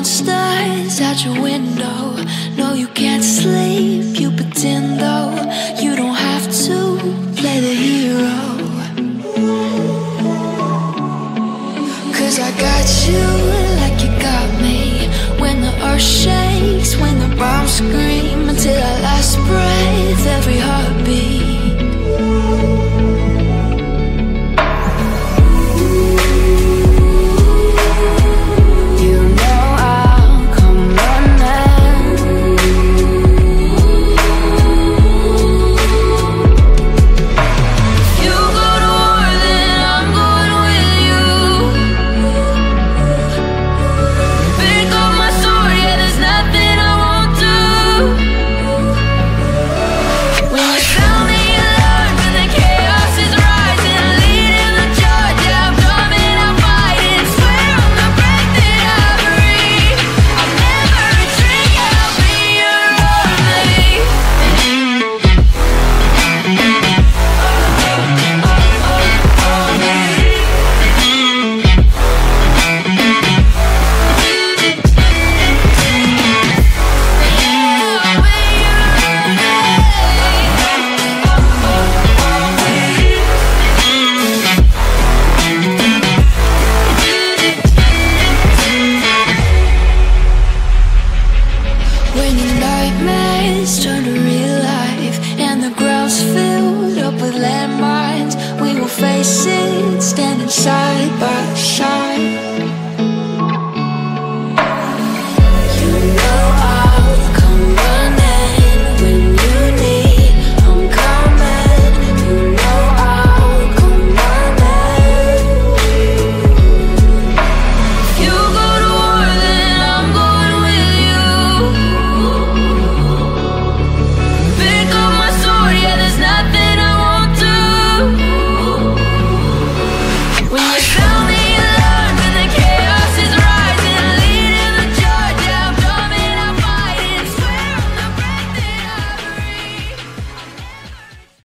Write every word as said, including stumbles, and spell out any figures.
monsters at your window. No, you can't sleep, you pretend though. You don't have to play the hero, 'cause I got you like you got me. When the earth shakes, when the bombs scream, until our last breath, every heartbeat. Landmines, we will face it, standing side by side.